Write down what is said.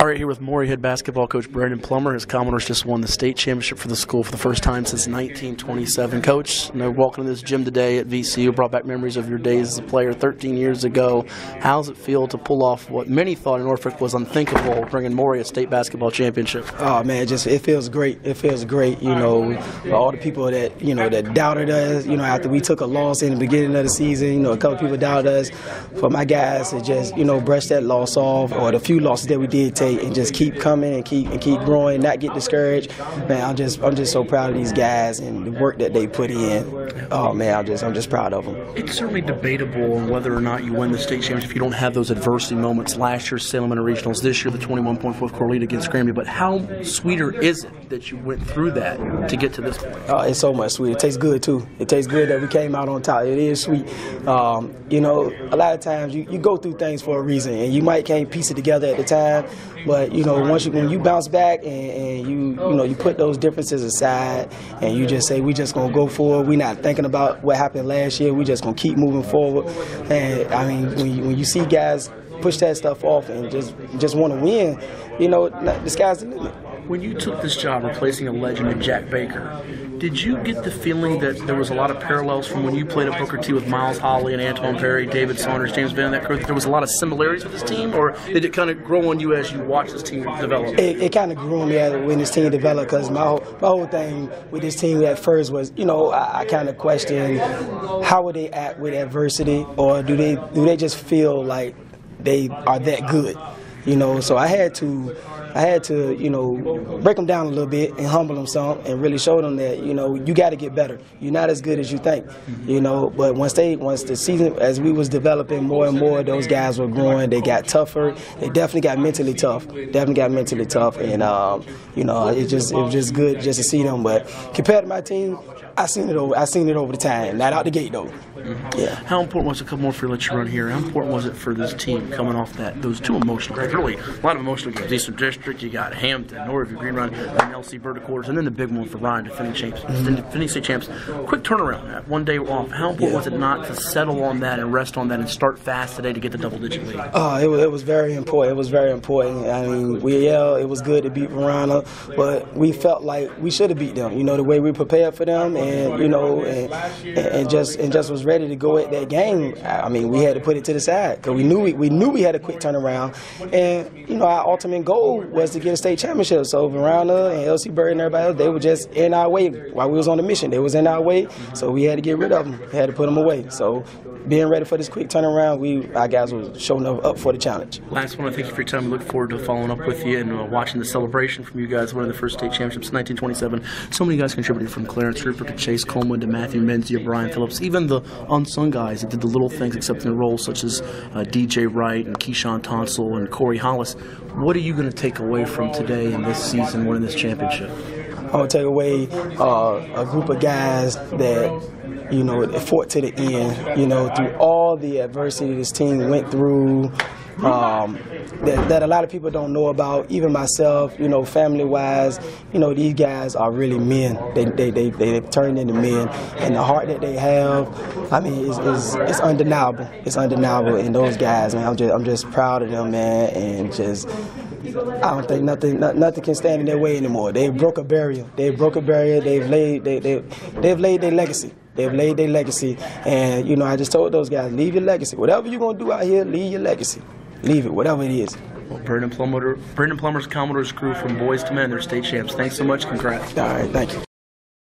All right, here with Maury head basketball coach Brandon Plummer. His Commodores just won the state championship for the school for the first time since 1927. Coach, you know, walking in this gym today at VCU brought back memories of your days as a player 13 years ago. How does it feel to pull off what many thought in Norfolk was unthinkable, bringing Maury a state basketball championship? Oh man, just it feels great. It feels great. You know, all the people that that doubted us. You know, after we took a loss in the beginning of the season, a couple people doubted us. For my guys to just brush that loss off, or the few losses that we did take, and just keep coming and keep growing, not get discouraged. Man, I'm just so proud of these guys and the work that they put in. Oh man, I'm just proud of them. It's certainly debatable on whether or not you win the state championship if you don't have those adversity moments. Last year, Salem Interregionals. This year, the 21-point fourth-quarter lead against Cramby. But how sweeter is it that you went through that to get to this point? It's so much sweeter. It tastes good too. It tastes good that we came out on top. It is sweet. A lot of times you go through things for a reason, and you might can't piece it together at the time. But when you bounce back and you put those differences aside and you just say we just gonna go forward, we're not thinking about what happened last year, we just gonna keep moving forward. And I mean, when you see guys push that stuff off and just want to win, the sky's the limit. When you took this job replacing a legend in Jack Baker, did you get the feeling that there was a lot of parallels from when you played at Booker T with Miles Holly and Antoine Perry, David Saunders, James Van Kers, that there was a lot of similarities with this team, or did it kind of grow on you as you watched this team develop? It kind of grew on me when this team developed, because my whole thing with this team at first was, I kind of questioned how would they act with adversity, or do they just feel like they are that good? So I had to, break them down a little bit and humble them some and really show them that, you got to get better. You're not as good as you think, But once the season, as we was developing more and more, those guys were growing. They got tougher. They definitely got mentally tough. And, it was just good just to see them. But compared to my team, I seen it over the time, not out the gate though. Yeah. How important was it? A couple more for you, let you run here. How important was it for this team coming off those two emotional? There's really a lot of emotional games. Eastern District, you got Hampton, Northview, Green Run, and Elsie Verticores, and then the big one for Ryan, defending state champs. Quick turnaround, one day off. How important was it not to settle on that and rest on that and start fast today to get the double-digit lead? Oh, it was very important. It was very important. I mean, it was good to beat Verona, but we felt like we should have beat them. The way we prepared for them, and just was ready to go at that game. I mean, we had to put it to the side because we knew we had a quick turnaround, and our ultimate goal was to get a state championship. So Verona and Elsie Bird and everybody else, they were just in our way while we was on the mission. They was in our way, so we had to get rid of them. We had to put them away. So being ready for this quick turnaround, our guys were showing up for the challenge. Last one, I thank you for your time. We look forward to following up with you and watching the celebration from you guys winning the first state championships in 1927. So many guys contributed, from Clarence Rupert to Chase Coleman to Matthew Menzies, Brian Phillips, even the unsung guys that did the little things accepting their roles, such as DJ Wright and Keyshawn Tonsil and Corey Hollis. What are you going to take away from today and this season winning this championship? I want to take away a group of guys that fought to the end, through all the adversity this team went through, that a lot of people don't know about, even myself, family-wise. These guys are really men. They've turned into men, and the heart that they have, I mean, it's undeniable. It's undeniable, and those guys, man, I'm just proud of them, man, and just I don't think nothing can stand in their way anymore. They broke a barrier. They've laid their legacy. They've laid their legacy, and I just told those guys, leave your legacy. Whatever you're gonna do out here, leave your legacy. Leave it, whatever it is. Well, Brandon Plummer's Commodores crew from boys to men, they're state champs. Thanks so much. Congrats. All right, thank you.